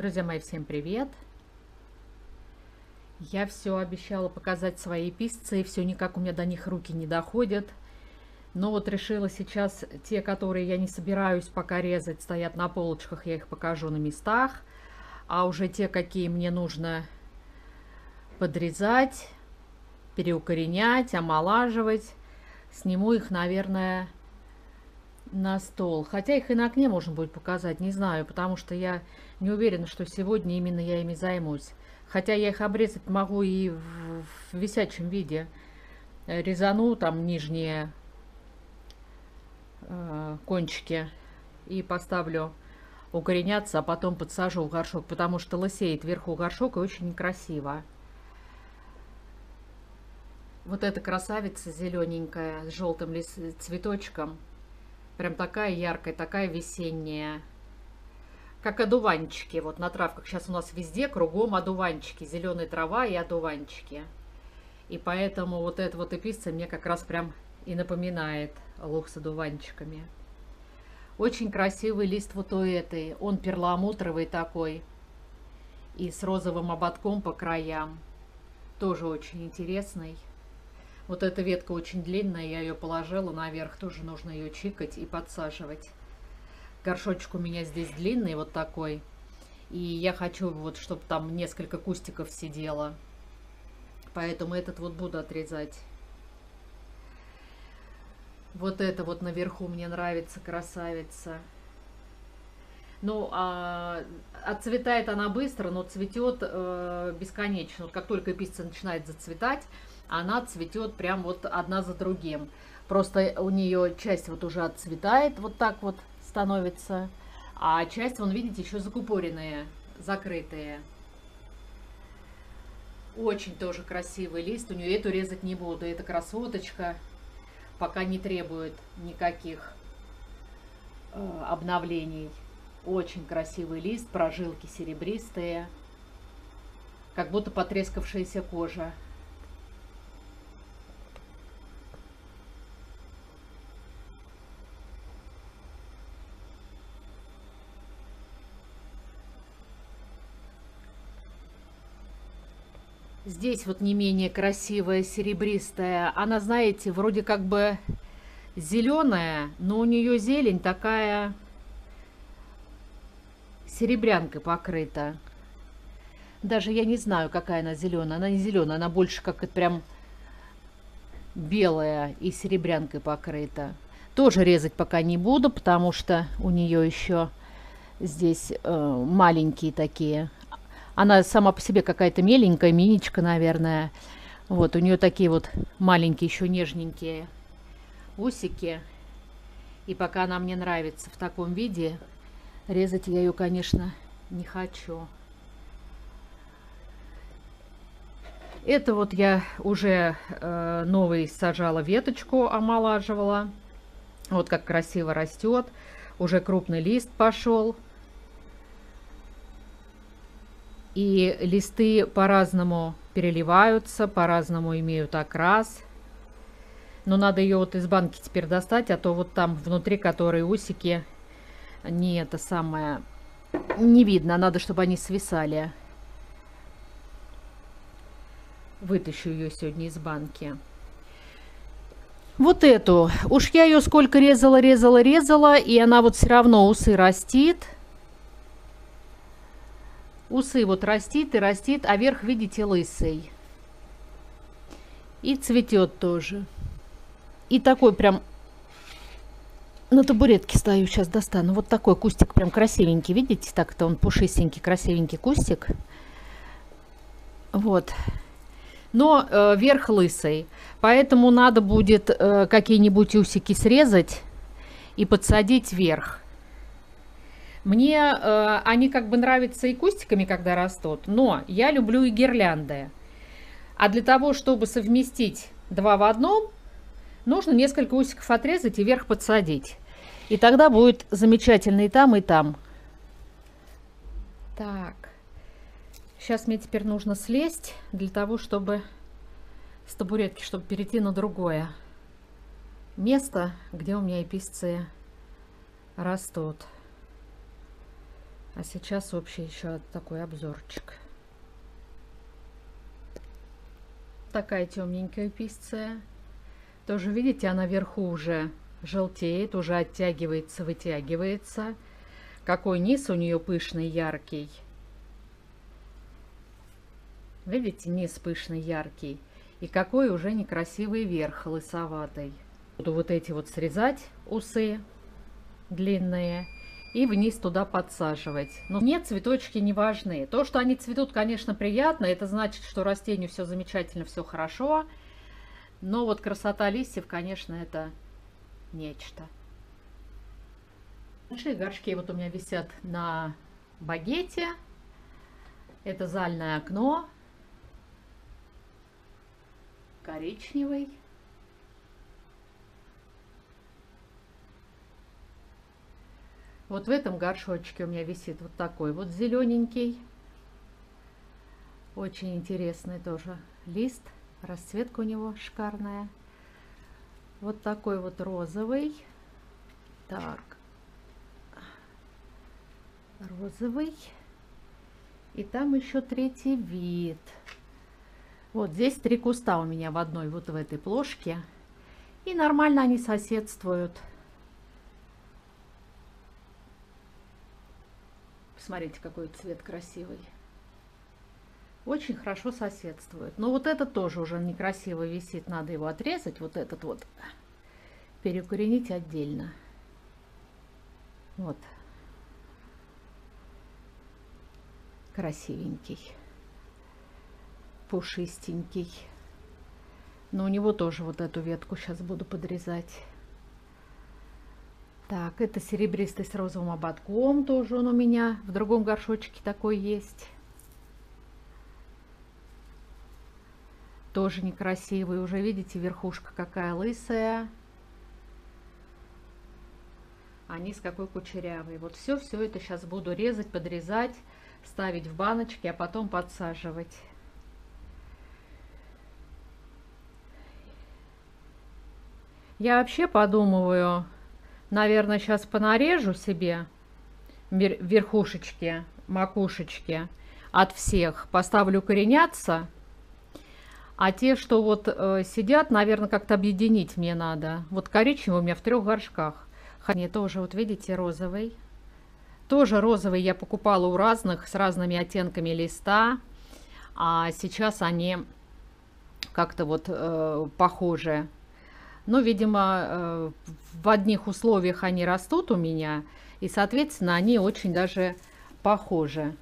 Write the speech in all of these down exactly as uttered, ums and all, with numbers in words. Друзья мои, всем привет! Я все обещала показать свои эписции, все никак у меня до них руки не доходят. Но вот решила сейчас те, которые я не собираюсь пока резать, стоят на полочках, я их покажу на местах. А уже те, какие мне нужно подрезать, переукоренять, омолаживать, сниму их, наверное, на стол. Хотя их и на окне можно будет показать, не знаю, потому что я не уверена, что сегодня именно я ими займусь. Хотя я их обрезать могу и в, в висячем виде. Резану там нижние э, кончики и поставлю укореняться, а потом подсажу в горшок, потому что лысеет вверху горшок и очень некрасиво. Вот эта красавица зелененькая с желтым цветочком. Прям такая яркая, такая весенняя. Как одуванчики. Вот на травках сейчас у нас везде кругом одуванчики. Зеленая трава и одуванчики. И поэтому вот эта вот эписция мне как раз прям и напоминает луг с одуванчиками. Очень красивый лист вот у этой. Он перламутровый такой. И с розовым ободком по краям. Тоже очень интересный. Вот эта ветка очень длинная, я ее положила наверх, тоже нужно ее чикать и подсаживать. Горшочек у меня здесь длинный, вот такой. И я хочу, вот, чтобы там несколько кустиков сидело. Поэтому этот вот буду отрезать. Вот это вот наверху мне нравится, красавица. Ну, а, отцветает она быстро, но цветет э, бесконечно. Вот как только эписция начинает зацветать, она цветет прям вот одна за другим. Просто у нее часть вот уже отцветает, вот так вот становится. А часть, вон, видите, еще закупоренные, закрытые. Очень тоже красивый лист. У нее эту резать не буду. Эта красоточка пока не требует никаких э, обновлений. Очень красивый лист, прожилки серебристые, как будто потрескавшаяся кожа. Здесь вот не менее красивая, серебристая. Она, знаете, вроде как бы зеленая, но у нее зелень такая серебрянкой покрыта. Даже я не знаю, какая она зеленая. Она не зеленая, она больше как прям белая и серебрянкой покрыта. Тоже резать пока не буду, потому что у нее еще здесь э, маленькие такие. Она сама по себе какая-то меленькая, миничка, наверное. Вот, у нее такие вот маленькие, еще нежненькие усики. И пока она мне нравится в таком виде, резать я ее, конечно, не хочу. Это вот я уже э, новый сажала веточку, омолаживала. Вот как красиво растет. Уже крупный лист пошел. И листы по-разному переливаются, по-разному имеют окрас. Но надо ее вот из банки теперь достать, а то вот там внутри, которые усики, не это самое, не видно. Надо, чтобы они свисали. Вытащу ее сегодня из банки. Вот эту. Уж я ее сколько резала, резала, резала, и она вот все равно усы растит. Усы вот растит и растит, а верх, видите, лысый. И цветет тоже. И такой прям... На табуретке стою, сейчас достану. Вот такой кустик прям красивенький, видите? Так-то он пушистенький, красивенький кустик. Вот. Но э, верх лысый. Поэтому надо будет э, какие-нибудь усики срезать и подсадить вверх. Мне э, они как бы нравятся и кустиками, когда растут, но я люблю и гирлянды. А для того, чтобы совместить два в одном, нужно несколько усиков отрезать и вверх подсадить. И тогда будет замечательно и там, и там. Так, сейчас мне теперь нужно слезть для того, чтобы с табуретки, чтобы перейти на другое место, где у меня эписции растут. А сейчас общий еще такой обзорчик. Такая темненькая эписция. Тоже, видите, она вверху уже желтеет, уже оттягивается, вытягивается. Какой низ у нее пышный, яркий. Видите, низ пышный, яркий. И какой уже некрасивый верх, лысоватый. Буду вот эти вот срезать, усы длинные, и вниз туда подсаживать. Но мне цветочки не важны. То, что они цветут, конечно, приятно. Это значит, что растению все замечательно, все хорошо. Но вот красота листьев, конечно, это нечто. Большие горшки вот у меня висят на багете. Это зальное окно. Коричневый. Вот в этом горшочке у меня висит вот такой вот зелененький. Очень интересный тоже лист. Расцветка у него шикарная. Вот такой вот розовый. Так. Розовый. И там еще третий вид. Вот здесь три куста у меня в одной вот в этой плошке. И нормально они соседствуют. Посмотрите, какой цвет красивый. Очень хорошо соседствует. Но вот этот тоже уже некрасиво висит. Надо его отрезать. Вот этот вот. Перекоренить отдельно. Вот. Красивенький. Пушистенький. Но у него тоже вот эту ветку сейчас буду подрезать. Так, это серебристый с розовым ободком. Тоже он у меня в другом горшочке такой есть. Тоже некрасивый. Уже видите, верхушка какая лысая. А низ какой кучерявый. Вот все, все это сейчас буду резать, подрезать, ставить в баночки, а потом подсаживать. Я вообще подумываю, наверное, сейчас понарежу себе верхушечки, макушечки от всех, поставлю кореняться. А те, что вот э, сидят, наверное, как-то объединить мне надо. Вот коричневый у меня в трех горшках. Они тоже, вот видите, розовый. Тоже розовый я покупала у разных, с разными оттенками листа. А сейчас они как-то вот э, похожи. Ну, видимо, э, в одних условиях они растут у меня. И, соответственно, они очень даже похожи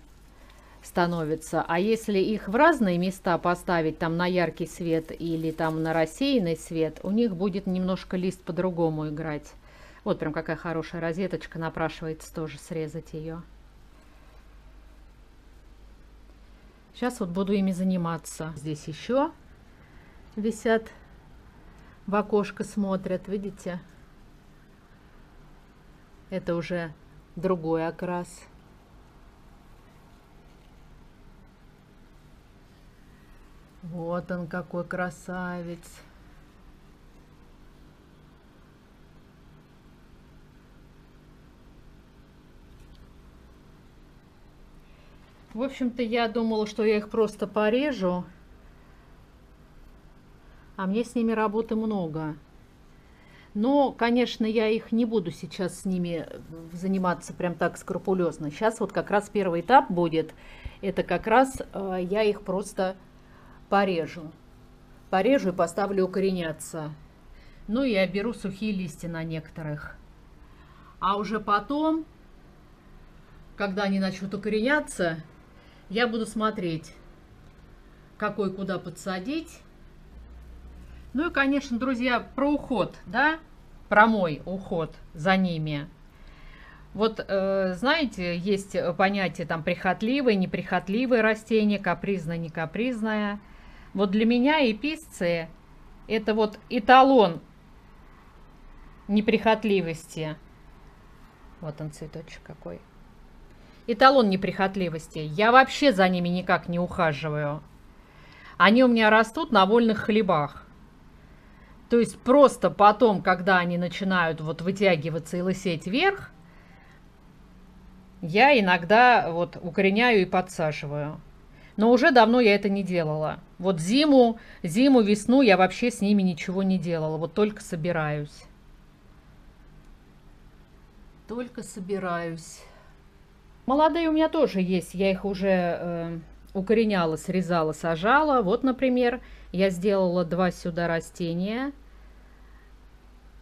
становятся. А если их в разные места поставить, там на яркий свет или там на рассеянный свет, у них будет немножко лист по-другому играть. Вот прям какая хорошая розеточка, напрашивается тоже срезать ее. Сейчас вот буду ими заниматься. Здесь еще висят, в окошко смотрят, видите? Это уже другой окрас. Вот он какой красавец. В общем-то, я думала, что я их просто порежу. А мне с ними работы много. Но, конечно, я их не буду сейчас с ними заниматься прям так скрупулезно. Сейчас вот как раз первый этап будет. Это как раз э, я их просто порежу. Порежу и поставлю укореняться. Ну и я беру сухие листья на некоторых. А уже потом, когда они начнут укореняться, я буду смотреть, какой куда подсадить. Ну и, конечно, друзья, про уход, да, про мой уход за ними. Вот, э, знаете, есть понятие там прихотливые, неприхотливые растения, капризное, не капризное. Вот для меня эписции – это вот эталон неприхотливости. Вот он, цветочек какой. Эталон неприхотливости. Я вообще за ними никак не ухаживаю. Они у меня растут на вольных хлебах. То есть просто потом, когда они начинают вот вытягиваться и лысеть вверх, я иногда вот укореняю и подсаживаю. Но уже давно я это не делала. Вот зиму, зиму, весну я вообще с ними ничего не делала. Вот только собираюсь. Только собираюсь. Молодые у меня тоже есть. Я их уже э, укореняла, срезала, сажала. Вот, например, я сделала два сюда растения.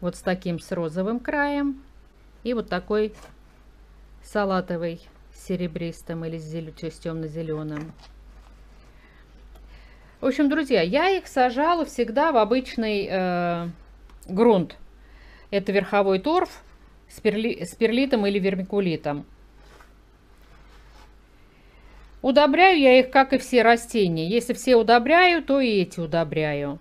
Вот с таким, с розовым краем. И вот такой салатовый, с серебристым или с темно-зеленым. В общем, друзья, я их сажала всегда в обычный э, грунт. Это верховой торф с, перли, с перлитом или вермикулитом. Удобряю я их, как и все растения. Если все удобряю, то и эти удобряю.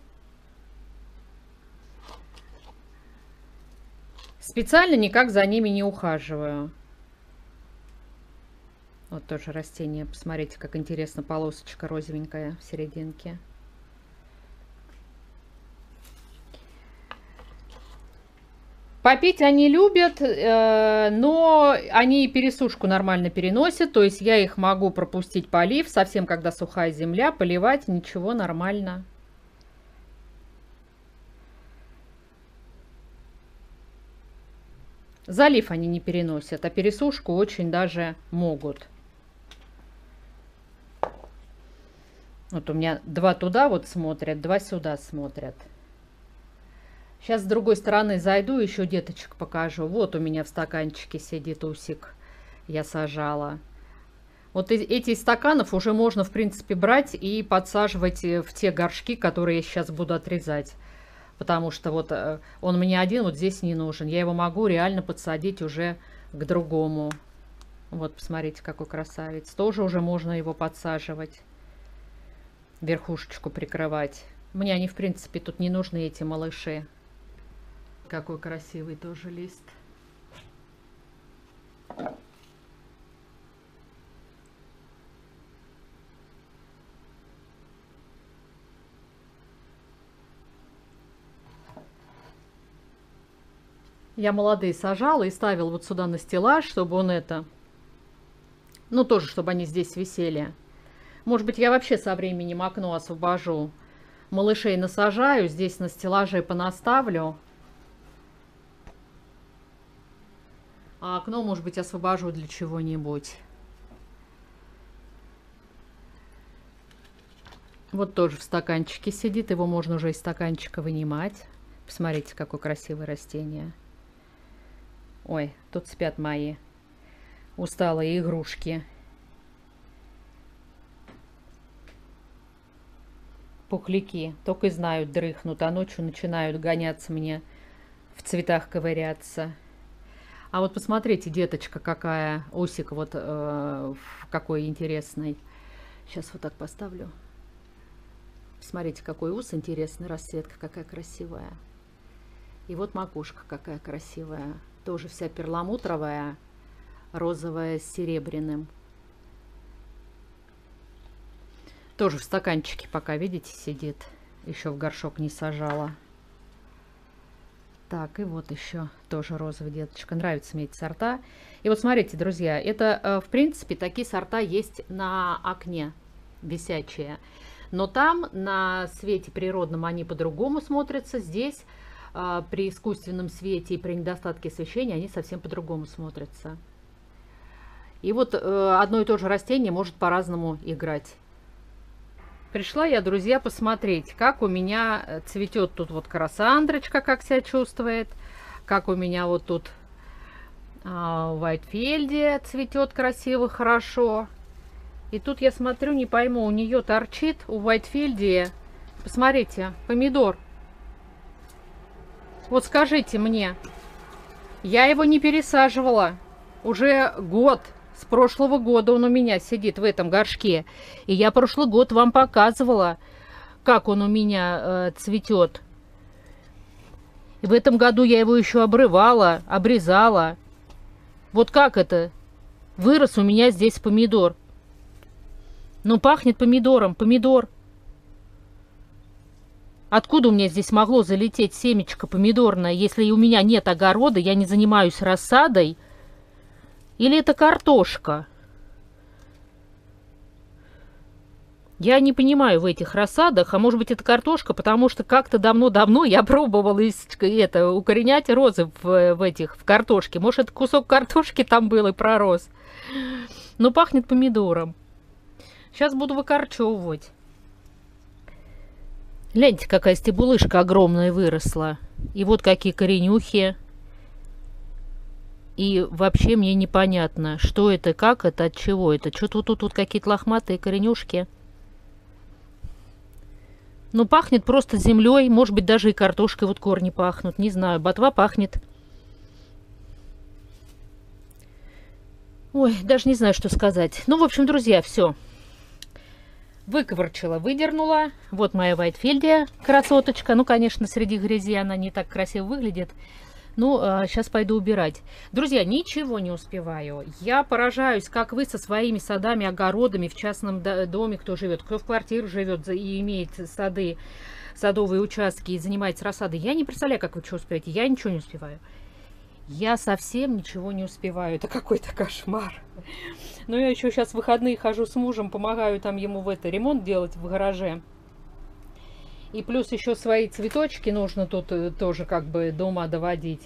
Специально никак за ними не ухаживаю. Вот тоже растение. Посмотрите, как интересно, полосочка розовенькая в серединке. Попить они любят, но они и пересушку нормально переносят. То есть я их могу пропустить полив, совсем когда сухая земля, поливать, ничего, нормально. Залив они не переносят, а пересушку очень даже могут. Вот у меня два туда вот смотрят, два сюда смотрят. Сейчас с другой стороны зайду, еще деточек покажу. Вот у меня в стаканчике сидит усик, я сажала. Вот эти из стаканов уже можно, в принципе, брать и подсаживать в те горшки, которые я сейчас буду отрезать. Потому что вот он мне один вот здесь не нужен. Я его могу реально подсадить уже к другому. Вот, посмотрите, какой красавец. Тоже уже можно его подсаживать. Верхушечку прикрывать. Мне они, в принципе, тут не нужны, эти малыши. Какой красивый тоже лист. Я молодые сажала и ставила вот сюда на стеллаж, чтобы он это... Ну, тоже, чтобы они здесь висели. Может быть, я вообще со временем окно освобожу. Малышей насажаю, здесь на стеллаже понаставлю. А окно, может быть, освобожу для чего-нибудь. Вот тоже в стаканчике сидит, его можно уже из стаканчика вынимать. Посмотрите, какое красивое растение. Ой, тут спят мои усталые игрушки. Пухляки только и знают, дрыхнут, а ночью начинают гоняться мне, в цветах ковыряться. А вот посмотрите, деточка какая, усик вот э, какой интересный. Сейчас вот так поставлю. Смотрите, какой ус интересный, расцветка какая красивая. И вот макушка какая красивая. Тоже вся перламутровая, розовая с серебряным. Тоже в стаканчике пока, видите, сидит. Еще в горшок не сажала. Так, и вот еще тоже розовая деточка. Нравятся мне эти сорта. И вот смотрите, друзья, это, в принципе, такие сорта есть на окне, висячие. Но там на свете природном они по-другому смотрятся. Здесь э, при искусственном свете и при недостатке освещения они совсем по-другому смотрятся. И вот э, одно и то же растение может по-разному играть. Пришла я, друзья, посмотреть, как у меня цветет тут вот карасандрочка, как себя чувствует. Как у меня вот тут э, Уитфельдия цветет красиво, хорошо. И тут я смотрю, не пойму, у нее торчит, у Уитфельдии, посмотрите, помидор. Вот скажите мне, я его не пересаживала. Уже год, с прошлого года он у меня сидит в этом горшке. И я прошлый год вам показывала, как он у меня э, цветет. И в этом году я его еще обрывала, обрезала. Вот как это? Вырос у меня здесь помидор. Ну, пахнет помидором. Помидор. Откуда у меня здесь могло залететь семечко помидорное, если у меня нет огорода, я не занимаюсь рассадой? Или это картошка? Я не понимаю в этих рассадах, а может быть это картошка, потому что как-то давно-давно я пробовала из, это, укоренять розы в, в этих, в картошке. Может, это кусок картошки там был и пророс. Но пахнет помидором. Сейчас буду выкорчевывать. Гляньте, какая стебулышка огромная выросла. И вот какие коренюхи. И вообще мне непонятно, что это, как это, от чего это. Что-то вот тут вот какие-то лохматые коренюшки. Ну, пахнет просто землей, может быть, даже и картошкой вот корни пахнут. Не знаю, ботва пахнет. Ой, даже не знаю, что сказать. Ну, в общем, друзья, все. Выковырчила, выдернула. Вот моя Уитфельдия, красоточка. Ну, конечно, среди грязи она не так красиво выглядит. Ну, а сейчас пойду убирать. Друзья, ничего не успеваю. Я поражаюсь, как вы со своими садами, огородами в частном доме, кто живет, кто в квартире живет и имеет сады, садовые участки и занимается рассадой. Я не представляю, как вы что успеете. Я ничего не успеваю. Я совсем ничего не успеваю. Это какой-то кошмар. Но я еще сейчас в выходные хожу с мужем, помогаю там ему в это ремонт делать в гараже. И плюс еще свои цветочки нужно тут тоже как бы до ума доводить.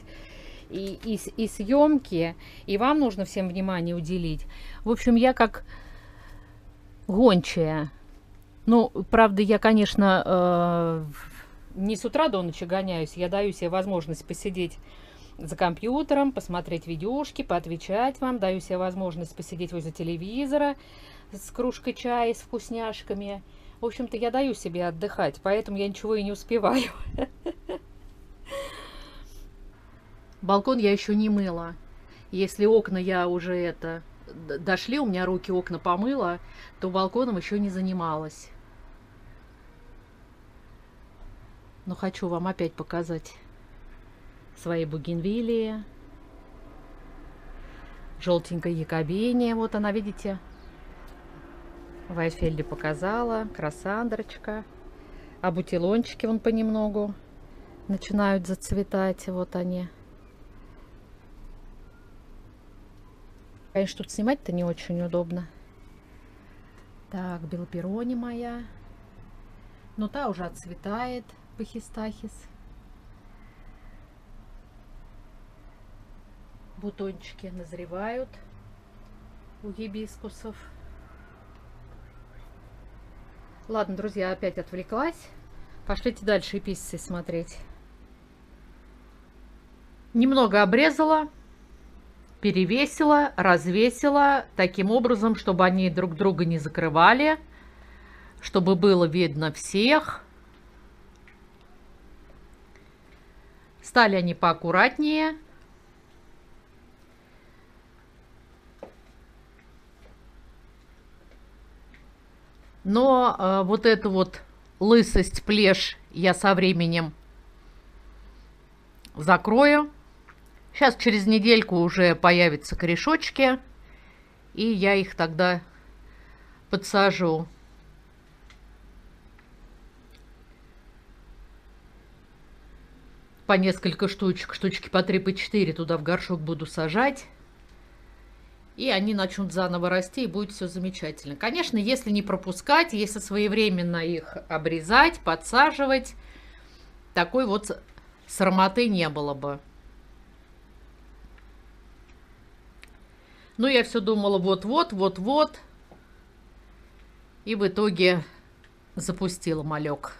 И, и, и съемки. И вам нужно всем внимание уделить. В общем, я как гончая. Ну, правда, я, конечно, э, не с утра до ночи гоняюсь. Я даю себе возможность посидеть за компьютером, посмотреть видюшки, поотвечать вам. Даю себе возможность посидеть возле телевизора с кружкой чая, с вкусняшками. В общем-то, я даю себе отдыхать, поэтому я ничего и не успеваю. Балкон я еще не мыла. Если окна я уже это... Дошли, у меня руки окна помыла, то балконом еще не занималась. Но хочу вам опять показать свои бугенвиллии. Желтенькая якобиния, вот она, видите? Уитфельдия показала, карасандрочка, абутилончики вон понемногу начинают зацветать, вот они. Конечно, тут снимать-то не очень удобно. Так, белперони моя, но та уже отцветает, пахистахис. Бутончики назревают у гибискусов. Ладно, друзья, опять отвлеклась. Пошлите дальше эписции смотреть. Немного обрезала, перевесила, развесила таким образом, чтобы они друг друга не закрывали, чтобы было видно всех. Стали они поаккуратнее. Но э, вот эту вот лысость, плешь я со временем закрою. Сейчас через недельку уже появятся корешочки, и я их тогда подсажу. По несколько штучек, штучки по три, по четыре туда в горшок буду сажать. И они начнут заново расти, и будет все замечательно. Конечно, если не пропускать, если своевременно их обрезать, подсаживать, такой вот срамоты не было бы. Ну, я все думала вот-вот, вот-вот. И в итоге запустила малек.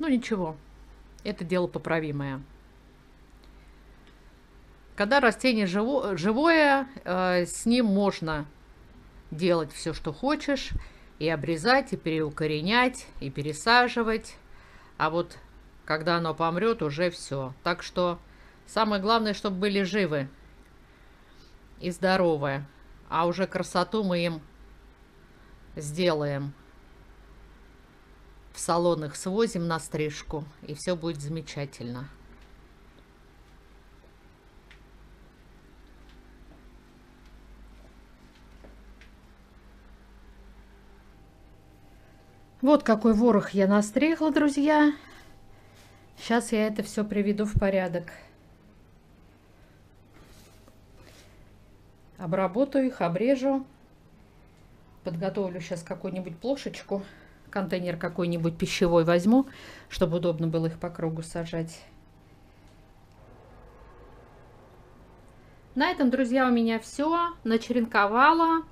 Ну ничего, это дело поправимое. Когда растение живо, живое, э, с ним можно делать все, что хочешь, и обрезать, и переукоренять, и пересаживать. А вот когда оно помрет, уже все. Так что самое главное, чтобы были живы и здоровы. А уже красоту мы им сделаем. В салон их свозим на стрижку, и все будет замечательно. Вот какой ворох я настригла, друзья. Сейчас я это все приведу в порядок. Обработаю их, обрежу. Подготовлю сейчас какую-нибудь плошечку. Контейнер какой-нибудь пищевой возьму, чтобы удобно было их по кругу сажать. На этом, друзья, у меня все. Начеренковала.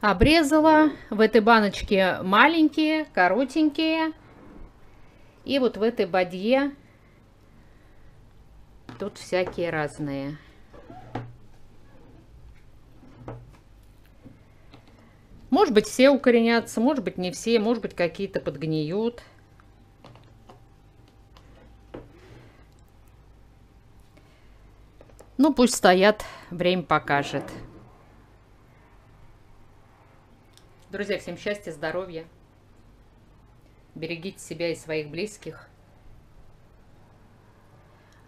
Обрезала. В этой баночке маленькие, коротенькие. И вот в этой бадье тут всякие разные. Может быть, все укоренятся, может быть, не все, может быть, какие-то подгниют. Ну, пусть стоят, время покажет. Друзья, всем счастья, здоровья. Берегите себя и своих близких.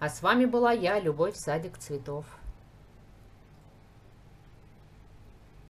А с вами была я, Любовь, Садик цветов.